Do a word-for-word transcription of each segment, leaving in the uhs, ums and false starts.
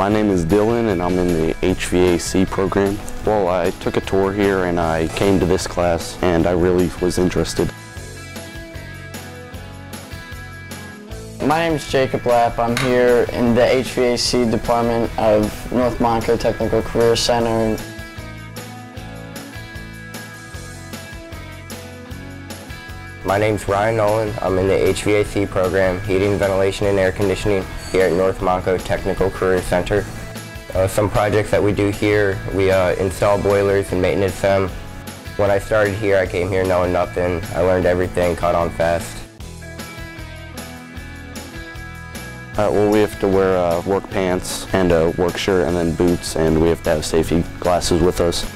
My name is Dylan and I'm in the H V A C program. Well, I took a tour here and I came to this class and I really was interested. My name is Jacob Lapp. I'm here in the H V A C department of North Montco Technical Career Center. My name's Ryan Nolan. I'm in the H V A C program, Heating, Ventilation, and Air Conditioning here at North Montco Technical Career Center. Uh, some projects that we do here, we uh, install boilers and maintenance them. When I started here, I came here knowing nothing. I learned everything, caught on fast. Uh, well, we have to wear uh, work pants and a work shirt and then boots, and we have to have safety glasses with us.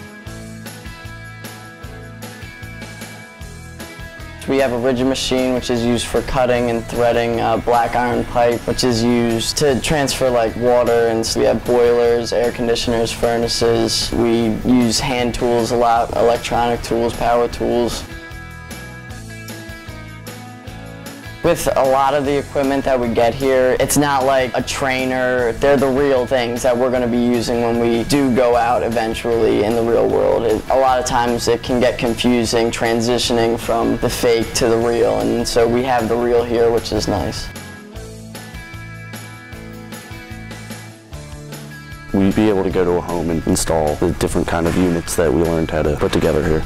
We have a rigid machine which is used for cutting and threading uh, black iron pipe, which is used to transfer like water, and so we have boilers, air conditioners, furnaces. We use hand tools a lot, electronic tools, power tools. With a lot of the equipment that we get here, it's not like a trainer. They're the real things that we're going to be using when we do go out eventually in the real world. It, a lot of times it can get confusing transitioning from the fake to the real, and so we have the real here, which is nice. We'd be able to go to a home and install the different kind of units that we learned how to put together here.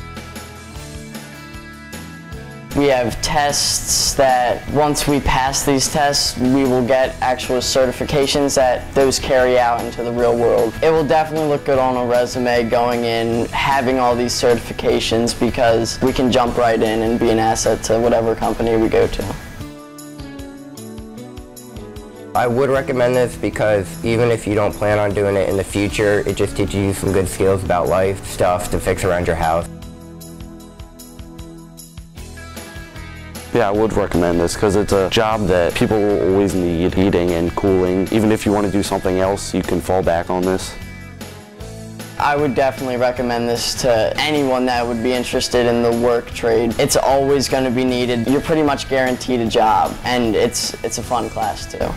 We have tests that once we pass these tests, we will get actual certifications that those carry out into the real world. It will definitely look good on a resume going in, having all these certifications, because we can jump right in and be an asset to whatever company we go to. I would recommend this because even if you don't plan on doing it in the future, it just teaches you some good skills about life, stuff to fix around your house. Yeah, I would recommend this because it's a job that people will always need, heating and cooling. Even if you want to do something else, you can fall back on this. I would definitely recommend this to anyone that would be interested in the work trade. It's always going to be needed. You're pretty much guaranteed a job, and it's, it's a fun class too.